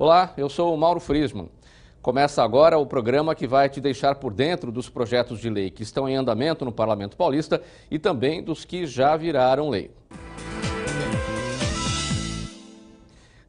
Olá, eu sou o Mauro Frisman. Começa agora o programa que vai te deixar por dentro dos projetos de lei que estão em andamento no Parlamento Paulista e também dos que já viraram lei.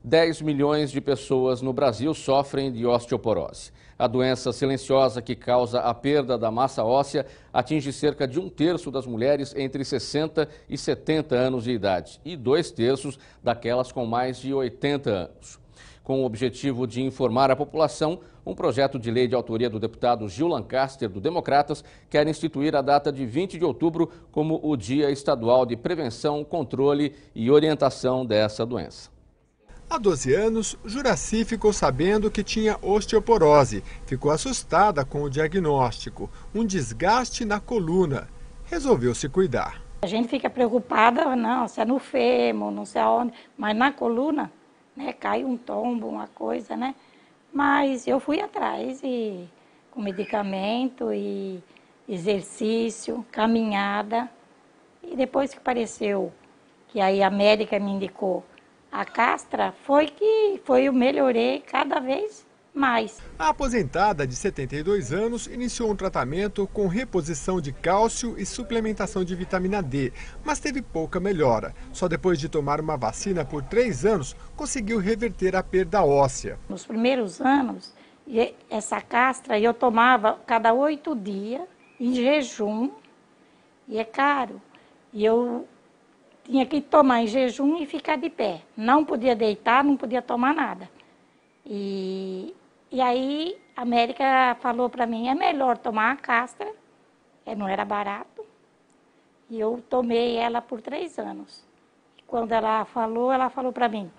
10 milhões de pessoas no Brasil sofrem de osteoporose. A doença silenciosa que causa a perda da massa óssea atinge cerca de 1/3 das mulheres entre 60 e 70 anos de idade e 2/3 daquelas com mais de 80 anos. Com o objetivo de informar a população, um projeto de lei de autoria do deputado Gil Lancaster, do Democratas, quer instituir a data de 20 de outubro como o Dia Estadual de Prevenção, Controle e Orientação dessa doença. Há 12 anos, Juraci ficou sabendo que tinha osteoporose. Ficou assustada com o diagnóstico, um desgaste na coluna. Resolveu se cuidar. A gente fica preocupada, não, se é no fêmur, não sei aonde, mas na coluna, né, cai um tombo, uma coisa, né? Mas eu fui atrás e, com medicamento e exercício, caminhada. E depois que apareceu, que aí a médica me indicou, a castra, eu melhorei cada vez mais. A aposentada de 72 anos iniciou um tratamento com reposição de cálcio e suplementação de vitamina D, mas teve pouca melhora. Só depois de tomar uma vacina por 3 anos, conseguiu reverter a perda óssea. Nos primeiros anos, essa castra eu tomava cada 8 dias, em jejum, e é caro. E eu tinha que tomar em jejum e ficar de pé. Não podia deitar, não podia tomar nada. E aí a médica falou para mim, é melhor tomar a castra, não era barato. E eu tomei ela por 3 anos. E quando ela falou para mim,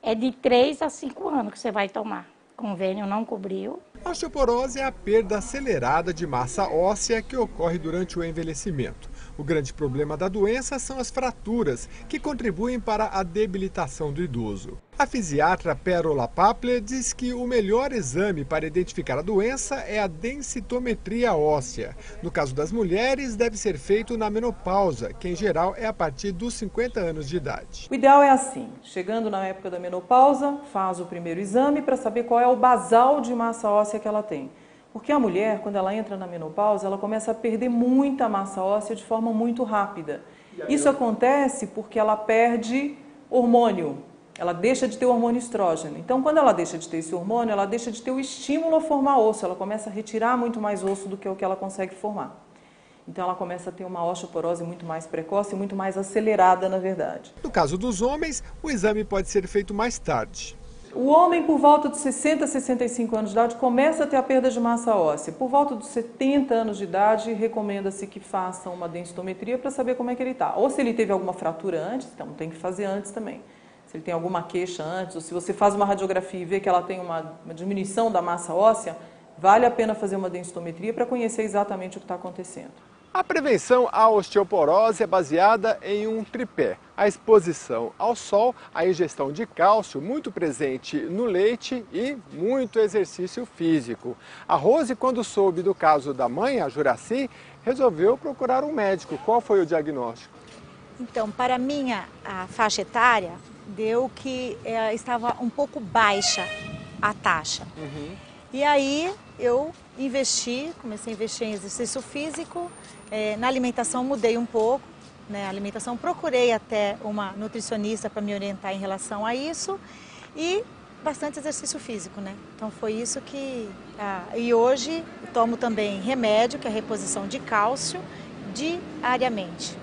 é de 3 a 5 anos que você vai tomar. Convênio não cobriu. A osteoporose é a perda acelerada de massa óssea que ocorre durante o envelhecimento. O grande problema da doença são as fraturas, que contribuem para a debilitação do idoso. A fisiatra Pérola Papler diz que o melhor exame para identificar a doença é a densitometria óssea. No caso das mulheres, deve ser feito na menopausa, que em geral é a partir dos 50 anos de idade. O ideal é assim, chegando na época da menopausa, faz o primeiro exame para saber qual é o basal de massa óssea que ela tem. Porque a mulher, quando ela entra na menopausa, ela começa a perder muita massa óssea de forma muito rápida. Isso acontece porque ela perde hormônio, ela deixa de ter o hormônio estrógeno. Então, quando ela deixa de ter esse hormônio, ela deixa de ter o estímulo a formar osso, ela começa a retirar muito mais osso do que o que ela consegue formar. Então ela começa a ter uma osteoporose muito mais precoce e muito mais acelerada, na verdade. No caso dos homens, o exame pode ser feito mais tarde. O homem, por volta de 60 a 65 anos de idade, começa a ter a perda de massa óssea. Por volta dos 70 anos de idade, recomenda-se que façam uma densitometria para saber como é que ele está. Ou se ele teve alguma fratura antes, então tem que fazer antes também. Se ele tem alguma queixa antes, ou se você faz uma radiografia e vê que ela tem uma diminuição da massa óssea, vale a pena fazer uma densitometria para conhecer exatamente o que está acontecendo. A prevenção à osteoporose é baseada em um tripé: a exposição ao sol, a ingestão de cálcio, muito presente no leite, e muito exercício físico. A Rose, quando soube do caso da mãe, a Juraci, resolveu procurar um médico. Qual foi o diagnóstico? Então, para a minha faixa etária, deu que estava um pouco baixa a taxa. E aí eu comecei a investir em exercício físico, na alimentação mudei um pouco, né, a alimentação, procurei até uma nutricionista para me orientar em relação a isso, e bastante exercício físico, né? Então foi isso que... e hoje tomo também remédio, que é a reposição de cálcio, diariamente.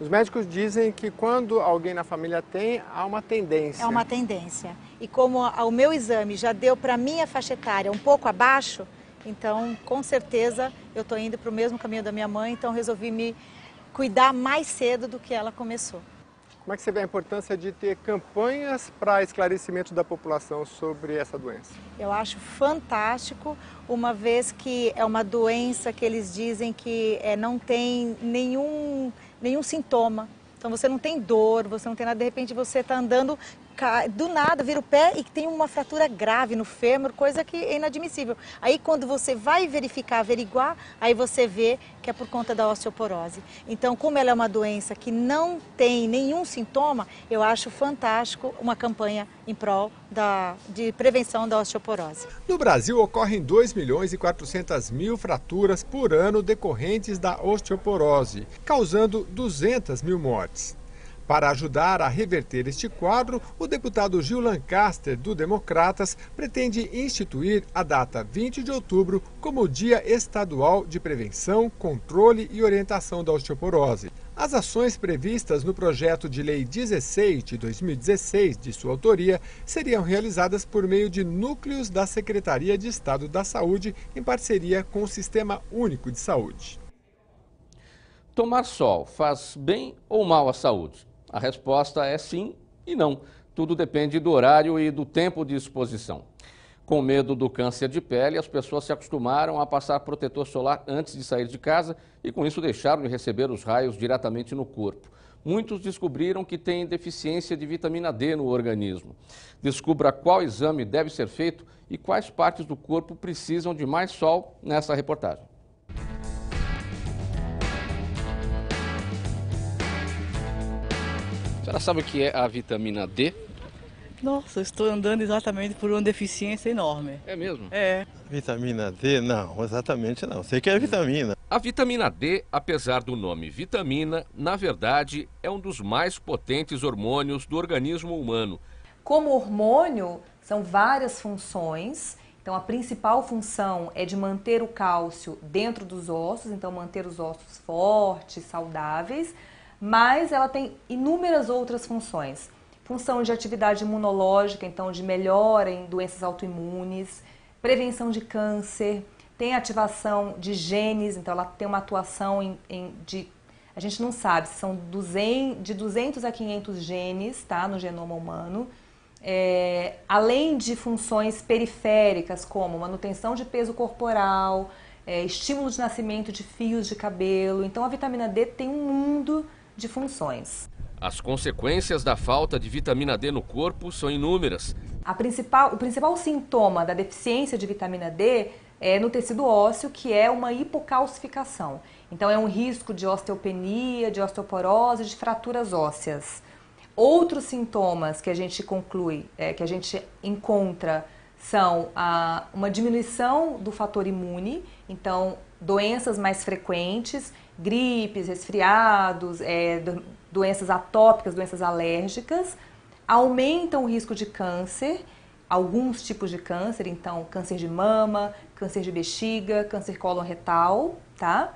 Os médicos dizem que quando alguém na família tem, há uma tendência. É uma tendência. E como o meu exame já deu para a minha faixa etária um pouco abaixo, então, com certeza, eu estou indo para o mesmo caminho da minha mãe, então resolvi me cuidar mais cedo do que ela começou. Como é que você vê a importância de ter campanhas para esclarecimento da população sobre essa doença? Eu acho fantástico, uma vez que é uma doença que eles dizem que não tem nenhum sintoma. Então você não tem dor, você não tem nada, de repente você está andando, do nada vira o pé e tem uma fratura grave no fêmur, coisa que é inadmissível. Aí quando você vai averiguar, aí você vê que é por conta da osteoporose. Então, como ela é uma doença que não tem nenhum sintoma, eu acho fantástico uma campanha em prol de prevenção da osteoporose. No Brasil, ocorrem 2 milhões e 400 mil fraturas por ano decorrentes da osteoporose, causando 200 mil mortes. Para ajudar a reverter este quadro, o deputado Gil Lancaster, do Democratas, pretende instituir a data 20 de outubro como o Dia Estadual de Prevenção, Controle e Orientação da Osteoporose. As ações previstas no projeto de lei 16 de 2016, de sua autoria, seriam realizadas por meio de núcleos da Secretaria de Estado da Saúde, em parceria com o Sistema Único de Saúde. Tomar sol faz bem ou mal à saúde? A resposta é sim e não. Tudo depende do horário e do tempo de exposição. Com medo do câncer de pele, as pessoas se acostumaram a passar protetor solar antes de sair de casa e com isso deixaram de receber os raios diretamente no corpo. Muitos descobriram que têm deficiência de vitamina D no organismo. Descubra qual exame deve ser feito e quais partes do corpo precisam de mais sol nessa reportagem. A senhora sabe o que é a vitamina D? Nossa, eu estou andando exatamente por uma deficiência enorme. É mesmo? É. Vitamina D? Não, exatamente não. Sei que é vitamina. A vitamina D, apesar do nome vitamina, na verdade é um dos mais potentes hormônios do organismo humano. Como hormônio, são várias funções. Então, a principal função é de manter o cálcio dentro dos ossos, então manter os ossos fortes, saudáveis. Mas ela tem inúmeras outras funções. Função de atividade imunológica, então de melhora em doenças autoimunes, prevenção de câncer, tem ativação de genes, então ela tem uma atuação a gente não sabe se são de 200 a 500 genes, tá, no genoma humano. Além de funções periféricas, como manutenção de peso corporal, estímulo de nascimento de fios de cabelo. Então a vitamina D tem um mundo de funções. As consequências da falta de vitamina D no corpo são inúmeras. O principal sintoma da deficiência de vitamina D é no tecido ósseo, que é uma hipocalcificação. Então é um risco de osteopenia, de osteoporose, de fraturas ósseas. Outros sintomas que a gente encontra são uma diminuição do fator imune, então doenças mais frequentes, gripes, resfriados, doenças atópicas, doenças alérgicas, aumentam o risco de câncer, alguns tipos de câncer, então câncer de mama, câncer de bexiga, câncer colorretal, tá?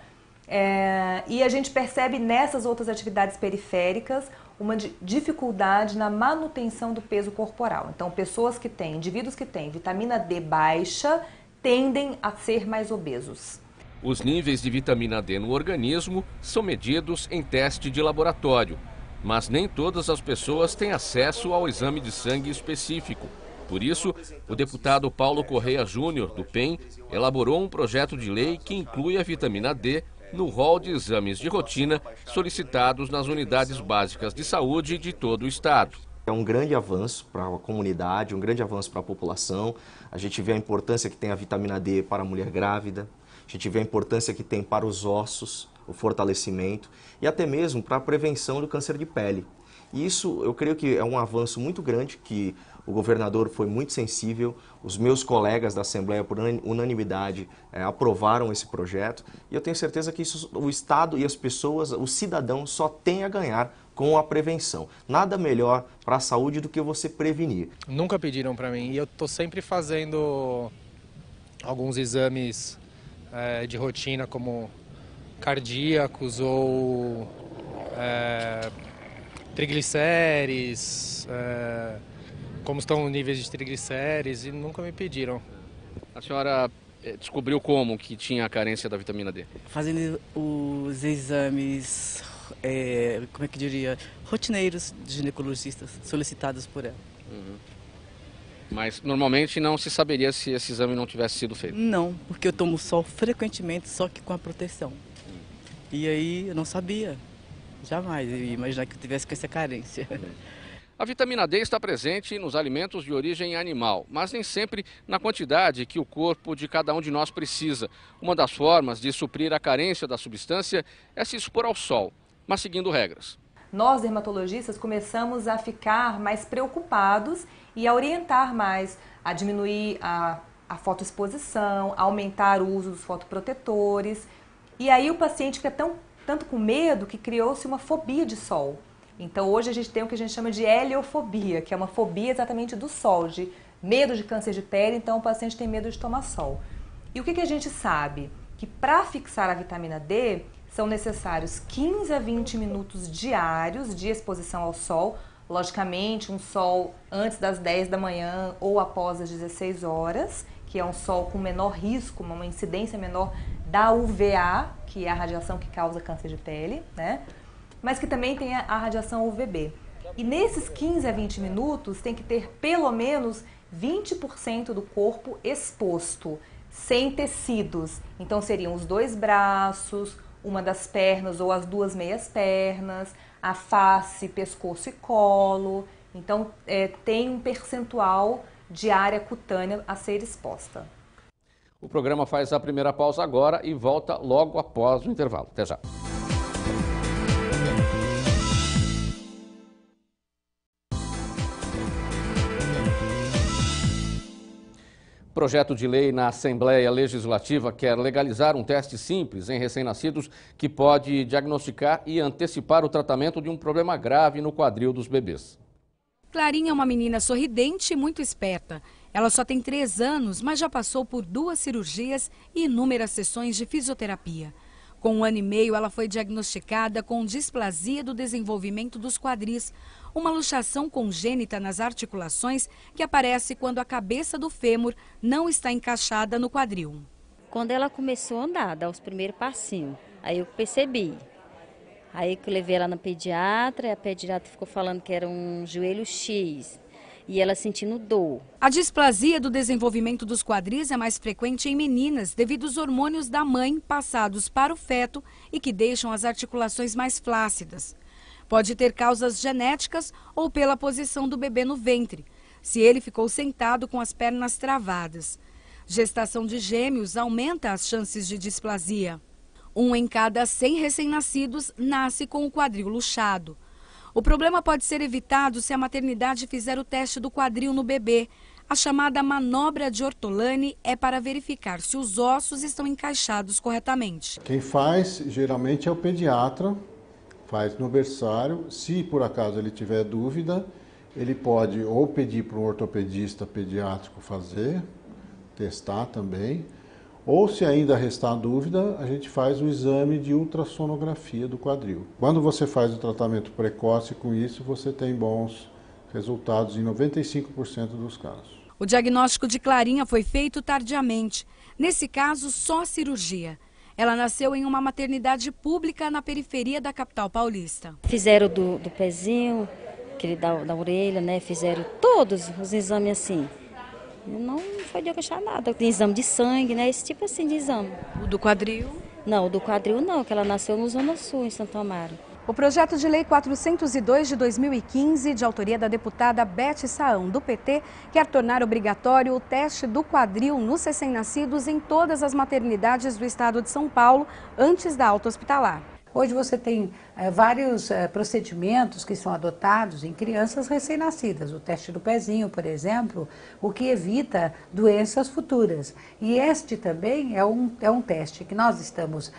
E a gente percebe nessas outras atividades periféricas uma dificuldade na manutenção do peso corporal. Então, indivíduos que têm vitamina D baixa tendem a ser mais obesos. Os níveis de vitamina D no organismo são medidos em teste de laboratório, mas nem todas as pessoas têm acesso ao exame de sangue específico. Por isso, o deputado Paulo Correia Júnior, do PEN, elaborou um projeto de lei que inclui a vitamina D no rol de exames de rotina solicitados nas unidades básicas de saúde de todo o estado. É um grande avanço para a comunidade, um grande avanço para a população. A gente vê a importância que tem a vitamina D para a mulher grávida, a gente vê a importância que tem para os ossos, o fortalecimento e até mesmo para a prevenção do câncer de pele. E isso eu creio que é um avanço muito grande, que o governador foi muito sensível, os meus colegas da Assembleia por unanimidade aprovaram esse projeto e eu tenho certeza que isso, o Estado e as pessoas, o cidadão só tem a ganhar com a prevenção. Nada melhor para a saúde do que você prevenir. Nunca pediram para mim e eu estou sempre fazendo alguns exames de rotina como cardíacos ou triglicérides, como estão os níveis de triglicérides e nunca me pediram. A senhora descobriu como que tinha a carência da vitamina D? Fazendo os exames, rotineiros de ginecologistas solicitados por ela. Uhum. Mas normalmente não se saberia se esse exame não tivesse sido feito? Não, porque eu tomo sol frequentemente, só que com a proteção. E aí eu não sabia, jamais, eu ia imaginar que eu tivesse com essa carência. A vitamina D está presente nos alimentos de origem animal, mas nem sempre na quantidade que o corpo de cada um de nós precisa. Uma das formas de suprir a carência da substância é se expor ao sol, mas seguindo regras. Nós, dermatologistas, começamos a ficar mais preocupados e a orientar mais, a diminuir a fotoexposição, a aumentar o uso dos fotoprotetores. E aí o paciente fica tanto com medo que criou-se uma fobia de sol. Então hoje a gente tem o que a gente chama de heliofobia, que é uma fobia exatamente do sol, de medo de câncer de pele, então o paciente tem medo de tomar sol. E o que a gente sabe? Que para fixar a vitamina D, são necessários 15 a 20 minutos diários de exposição ao sol, logicamente um sol antes das 10 da manhã ou após as 16 horas, que é um sol com menor risco, uma incidência menor da UVA, que é a radiação que causa câncer de pele, né? Mas que também tem a radiação UVB. E nesses 15 a 20 minutos tem que ter pelo menos 20% do corpo exposto, sem tecidos. Então seriam os dois braços, uma das pernas ou as duas meias pernas, a face, pescoço e colo. Então tem um percentual de área cutânea a ser exposta. O programa faz a primeira pausa agora e volta logo após o intervalo. Até já. Projeto de lei na Assembleia Legislativa quer legalizar um teste simples em recém-nascidos que pode diagnosticar e antecipar o tratamento de um problema grave no quadril dos bebês. Clarinha é uma menina sorridente e muito esperta. Ela só tem 3 anos, mas já passou por 2 cirurgias e inúmeras sessões de fisioterapia. Com 1 ano e meio, ela foi diagnosticada com displasia do desenvolvimento dos quadris, uma luxação congênita nas articulações que aparece quando a cabeça do fêmur não está encaixada no quadril. Quando ela começou a andar, dar os primeiros passinhos, aí eu percebi. Aí que eu levei ela na pediatra, e a pediatra ficou falando que era um joelho X e ela sentindo dor. A displasia do desenvolvimento dos quadris é mais frequente em meninas devido aos hormônios da mãe passados para o feto e que deixam as articulações mais flácidas. Pode ter causas genéticas ou pela posição do bebê no ventre, se ele ficou sentado com as pernas travadas. Gestação de gêmeos aumenta as chances de displasia. 1 em cada 100 recém-nascidos nasce com o quadril luxado. O problema pode ser evitado se a maternidade fizer o teste do quadril no bebê. A chamada manobra de Ortolani é para verificar se os ossos estão encaixados corretamente. Quem faz geralmente é o pediatra. Faz no berçário, se por acaso ele tiver dúvida, ele pode ou pedir para um ortopedista pediátrico fazer, testar também, ou se ainda restar dúvida, a gente faz um exame de ultrassonografia do quadril. Quando você faz o tratamento precoce com isso, você tem bons resultados em 95% dos casos. O diagnóstico de Clarinha foi feito tardiamente, nesse caso só cirurgia. Ela nasceu em uma maternidade pública na periferia da capital paulista. Fizeram do pezinho, que ele dá da orelha, né? Fizeram todos os exames assim. Não foi diagnosticar nada. Tem exame de sangue, né? Esse tipo assim de exame. O do quadril? Não, o do quadril não, que ela nasceu no Zona Sul, em Santo Amaro. O projeto de lei 402 de 2015, de autoria da deputada Beth Saão, do PT, quer tornar obrigatório o teste do quadril nos recém-nascidos em todas as maternidades do estado de São Paulo, antes da alta hospitalar. Hoje você tem vários procedimentos que são adotados em crianças recém-nascidas. O teste do pezinho, por exemplo, o que evita doenças futuras. E este também é um teste que nós estamos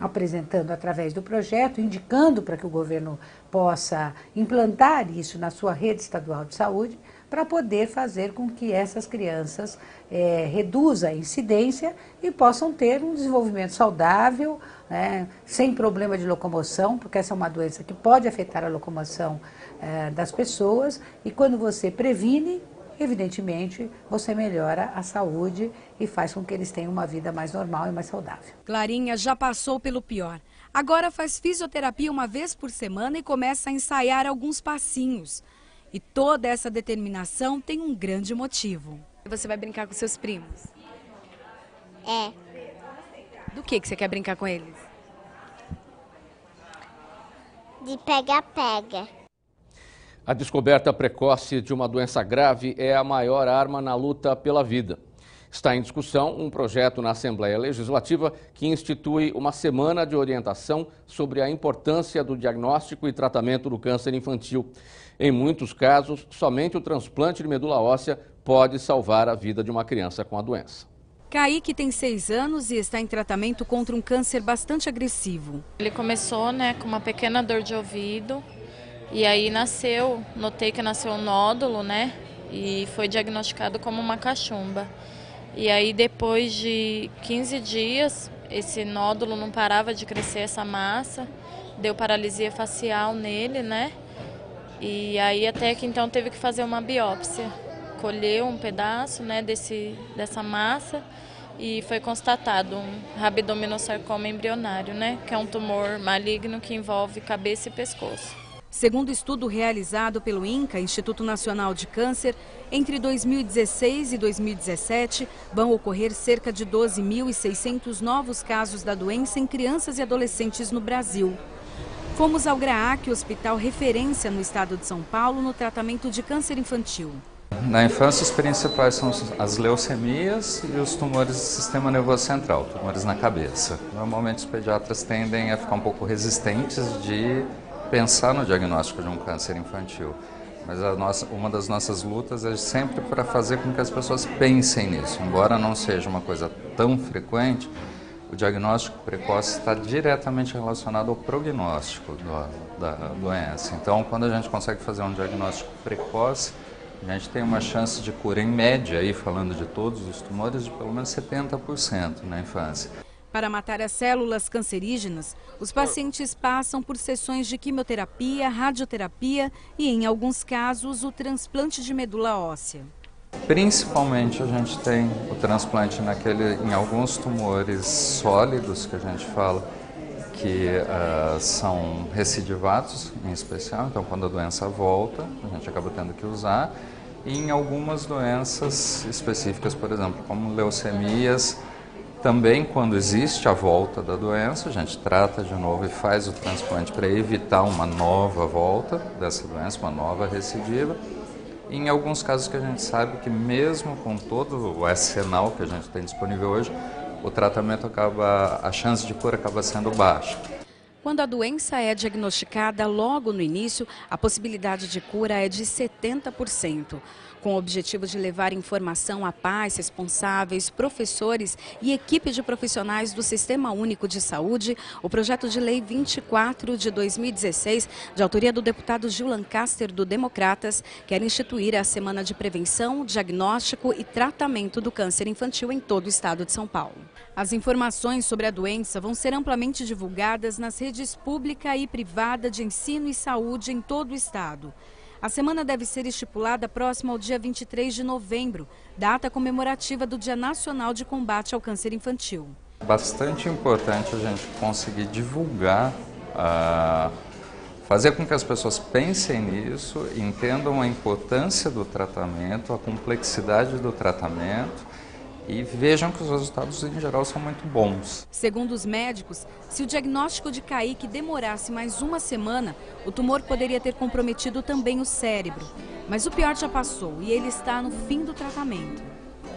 apresentando através do projeto, indicando para que o governo possa implantar isso na sua rede estadual de saúde, para poder fazer com que essas crianças reduzam a incidência e possam ter um desenvolvimento saudável, né, sem problema de locomoção, porque essa é uma doença que pode afetar a locomoção das pessoas. E quando você previne, evidentemente, você melhora a saúde e faz com que eles tenham uma vida mais normal e mais saudável. Clarinha já passou pelo pior. Agora faz fisioterapia 1 vez por semana e começa a ensaiar alguns passinhos. E toda essa determinação tem um grande motivo. Você vai brincar com seus primos? É. Do que você quer brincar com eles? De pega-pega. A descoberta precoce de uma doença grave é a maior arma na luta pela vida. Está em discussão um projeto na Assembleia Legislativa que institui uma semana de orientação sobre a importância do diagnóstico e tratamento do câncer infantil. Em muitos casos, somente o transplante de medula óssea pode salvar a vida de uma criança com a doença. Kaique tem 6 anos e está em tratamento contra um câncer bastante agressivo. Ele começou, com uma pequena dor de ouvido e aí nasceu, notei que nasceu um nódulo, e foi diagnosticado como uma cachumba. E aí depois de 15 dias, esse nódulo não parava de crescer, essa massa, deu paralisia facial nele, E aí até que então teve que fazer uma biópsia. Colheu um pedaço dessa massa e foi constatado um rabdominossarcoma embrionário, que é um tumor maligno que envolve cabeça e pescoço. Segundo estudo realizado pelo INCA, Instituto Nacional de Câncer, entre 2016 e 2017 vão ocorrer cerca de 12.600 novos casos da doença em crianças e adolescentes no Brasil. Fomos ao Graac, hospital referência no estado de São Paulo no tratamento de câncer infantil. Na infância, os principais são as leucemias e os tumores do sistema nervoso central, tumores na cabeça. Normalmente, os pediatras tendem a ficar um pouco resistentes de pensar no diagnóstico de um câncer infantil. Mas uma das nossas lutas é sempre para fazer com que as pessoas pensem nisso. Embora não seja uma coisa tão frequente, o diagnóstico precoce está diretamente relacionado ao prognóstico da doença. Então, quando a gente consegue fazer um diagnóstico precoce, a gente tem uma chance de cura em média, aí falando de todos os tumores, de pelo menos 70% na infância. Para matar as células cancerígenas, os pacientes passam por sessões de quimioterapia, radioterapia e, em alguns casos, o transplante de medula óssea. Principalmente a gente tem o transplante em alguns tumores sólidos, que a gente fala que são recidivados, em especial, então quando a doença volta, a gente acaba tendo que usar, e em algumas doenças específicas, por exemplo, como leucemias, também quando existe a volta da doença, a gente trata de novo e faz o transplante para evitar uma nova volta dessa doença, uma nova recidiva, e em alguns casos que a gente sabe que mesmo com todo o arsenal que a gente tem disponível hoje, o tratamento acaba, a chance de cura acaba sendo baixa. Quando a doença é diagnosticada logo no início, a possibilidade de cura é de 70%. Com o objetivo de levar informação a pais, responsáveis, professores e equipe de profissionais do Sistema Único de Saúde, o projeto de lei 24 de 2016, de autoria do deputado Gil Lancaster, do Democratas, quer instituir a Semana de Prevenção, Diagnóstico e Tratamento do Câncer Infantil em todo o estado de São Paulo. As informações sobre a doença vão ser amplamente divulgadas nas redes pública e privada de ensino e saúde em todo o estado. A semana deve ser estipulada próxima ao dia 23 de novembro, data comemorativa do Dia Nacional de Combate ao Câncer Infantil. Bastante importante a gente conseguir divulgar, fazer com que as pessoas pensem nisso, entendam a importância do tratamento, a complexidade do tratamento e vejam que os resultados em geral são muito bons. Segundo os médicos, se o diagnóstico de Kaique demorasse mais uma semana, o tumor poderia ter comprometido também o cérebro. Mas o pior já passou e ele está no fim do tratamento.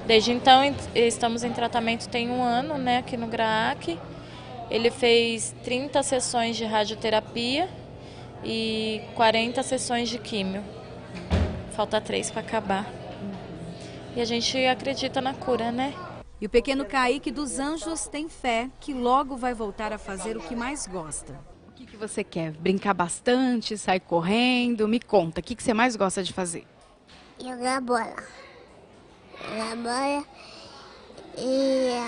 Desde então estamos em tratamento tem 1 ano, aqui no Graac. Ele fez 30 sessões de radioterapia e 40 sessões de químio. Falta 3 para acabar. E a gente acredita na cura, E o pequeno Caíque dos Anjos tem fé que logo vai voltar a fazer o que mais gosta. O que você quer? Brincar bastante, sair correndo? Me conta, o que você mais gosta de fazer? Jogar bola. Jogar bola e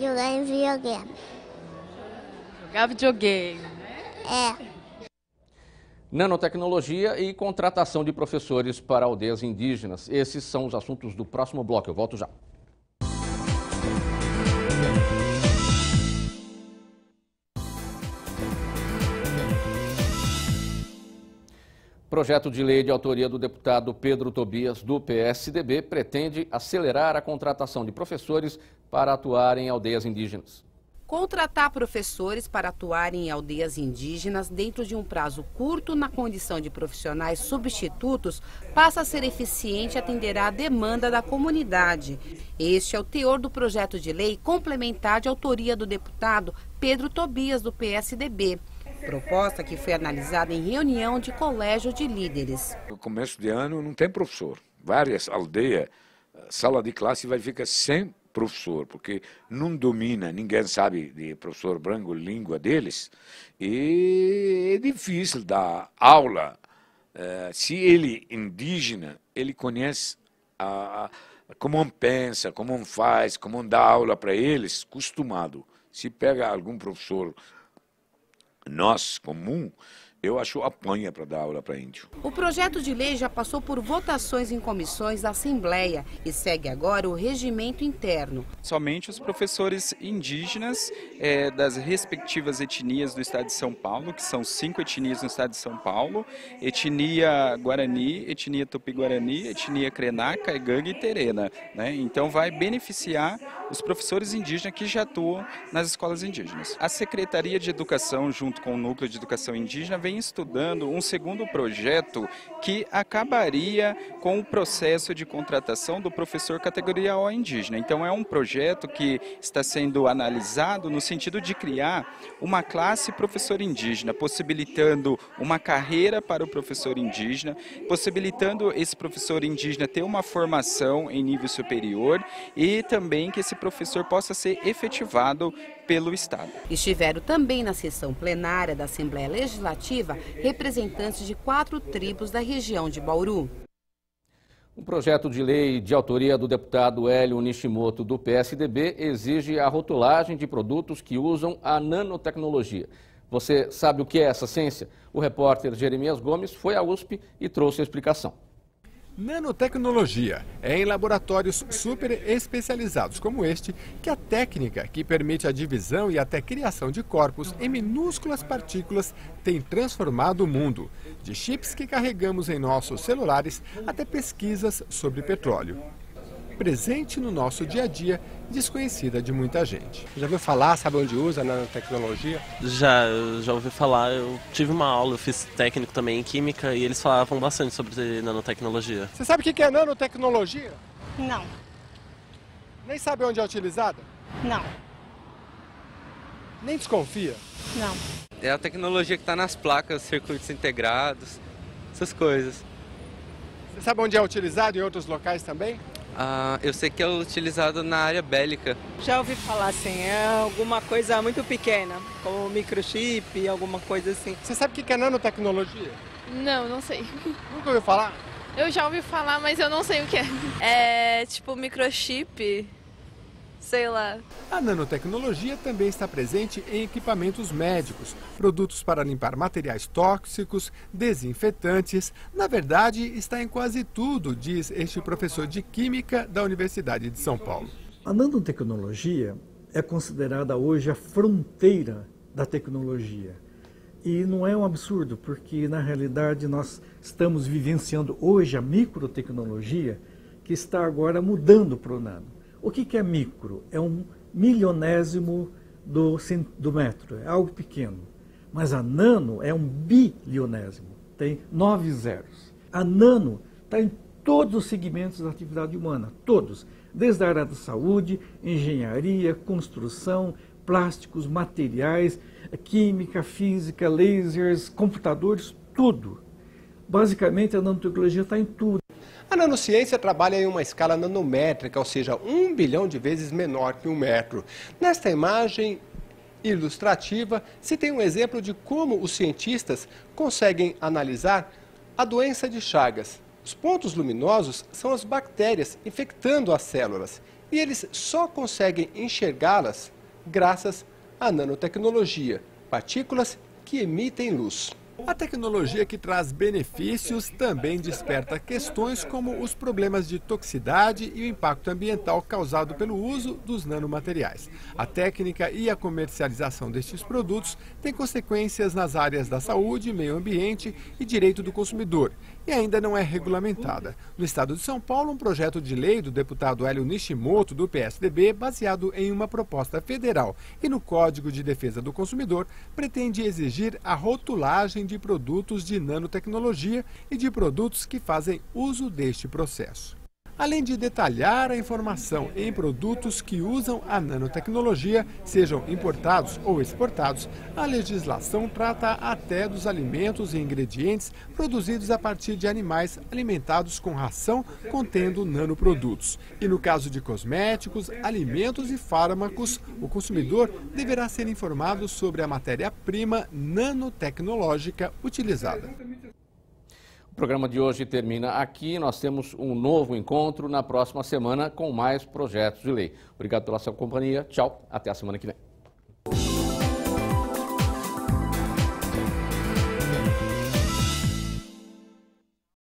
jogar em videogame. Jogar videogame, É. Nanotecnologia e contratação de professores para aldeias indígenas. Esses são os assuntos do próximo bloco. Eu volto já. Projeto de lei de autoria do deputado Pedro Tobias, do PSDB, pretende acelerar a contratação de professores para atuar em aldeias indígenas. Contratar professores para atuarem em aldeias indígenas dentro de um prazo curto na condição de profissionais substitutos passa a ser eficiente e atenderá à demanda da comunidade. Este é o teor do projeto de lei complementar de autoria do deputado Pedro Tobias, do PSDB. Proposta que foi analisada em reunião de colégio de líderes. No começo de ano não tem professor. Várias aldeias, sala de classe vai ficar sem professor, porque não domina, ninguém sabe de professor branco, língua deles, e é difícil dar aula. Se ele indígena, ele conhece como um pensa, como um faz, como um dá aula para eles, acostumado. Se pega algum professor nós comum, eu acho apanha para dar aula para índio. O projeto de lei já passou por votações em comissões da Assembleia e segue agora o regimento interno. Somente os professores indígenas das respectivas etnias do estado de São Paulo, que são 5 etnias no estado de São Paulo, etnia Guarani, etnia Tupi-Guarani, etnia Krenak, Caiganga e Terena, né? Então vai beneficiar os professores indígenas que já atuam nas escolas indígenas. A Secretaria de Educação, junto com o Núcleo de Educação Indígena, vem estudando um segundo projeto que acabaria com o processo de contratação do professor categoria O indígena. Então é um projeto que está sendo analisado no sentido de criar uma classe professor indígena, possibilitando uma carreira para o professor indígena, possibilitando esse professor indígena ter uma formação em nível superior e também que esse professor possa ser efetivado pelo Estado. Estiveram também na sessão plenária da Assembleia Legislativa representantes de 4 tribos da região de Bauru. Um projeto de lei de autoria do deputado Hélio Nishimoto, do PSDB, exige a rotulagem de produtos que usam a nanotecnologia. Você sabe o que é essa ciência? O repórter Jeremias Gomes foi à USP e trouxe a explicação. Nanotecnologia é em laboratórios super especializados como este que a técnica que permite a divisão e até criação de corpos em minúsculas partículas tem transformado o mundo. De chips que carregamos em nossos celulares até pesquisas sobre petróleo. Presente no nosso dia a dia, desconhecida de muita gente. Já ouviu falar, sabe onde usa a nanotecnologia? Já ouvi falar, eu tive uma aula, eu fiz técnico também em química e eles falavam bastante sobre nanotecnologia. Você sabe o que é nanotecnologia? Não. Nem sabe onde é utilizada? Não. Nem desconfia? Não. É a tecnologia que está nas placas, circuitos integrados, essas coisas. Você sabe onde é utilizado em outros locais também? Eu sei que é utilizado na área bélica. Já ouvi falar assim, é alguma coisa muito pequena, como microchip, alguma coisa assim. Você sabe o que é nanotecnologia? Não, não sei. Nunca ouviu falar? Eu já ouvi falar, mas eu não sei o que é. É tipo microchip, sei lá. A nanotecnologia também está presente em equipamentos médicos, produtos para limpar materiais tóxicos, desinfetantes. Na verdade, está em quase tudo, diz este professor de Química da Universidade de São Paulo. A nanotecnologia é considerada hoje a fronteira da tecnologia. E não é um absurdo, porque na realidade nós estamos vivenciando hoje a microtecnologia que está agora mudando para o nano. O que é micro? É um milionésimo do metro, é algo pequeno. Mas a nano é um bilionésimo, tem 9 zeros. A nano está em todos os segmentos da atividade humana, todos. Desde a área da saúde, engenharia, construção, plásticos, materiais, química, física, lasers, computadores, tudo. Basicamente a nanotecnologia está em tudo. A nanociência trabalha em uma escala nanométrica, ou seja, 1 bilhão de vezes menor que 1 metro. Nesta imagem ilustrativa, se tem um exemplo de como os cientistas conseguem analisar a doença de Chagas. Os pontos luminosos são as bactérias infectando as células e eles só conseguem enxergá-las graças à nanotecnologia, partículas que emitem luz. A tecnologia que traz benefícios também desperta questões como os problemas de toxicidade e o impacto ambiental causado pelo uso dos nanomateriais. A técnica e a comercialização destes produtos têm consequências nas áreas da saúde, meio ambiente e direito do consumidor, e ainda não é regulamentada. No estado de São Paulo, um projeto de lei do deputado Hélio Nishimoto, do PSDB, baseado em uma proposta federal e no Código de Defesa do Consumidor, pretende exigir a rotulagem de produtos de nanotecnologia e de produtos que fazem uso deste processo. Além de detalhar a informação em produtos que usam a nanotecnologia, sejam importados ou exportados, a legislação trata até dos alimentos e ingredientes produzidos a partir de animais alimentados com ração contendo nanoprodutos. E no caso de cosméticos, alimentos e fármacos, o consumidor deverá ser informado sobre a matéria-prima nanotecnológica utilizada. O programa de hoje termina aqui. Nós temos um novo encontro na próxima semana com mais projetos de lei. Obrigado pela sua companhia. Tchau. Até a semana que vem.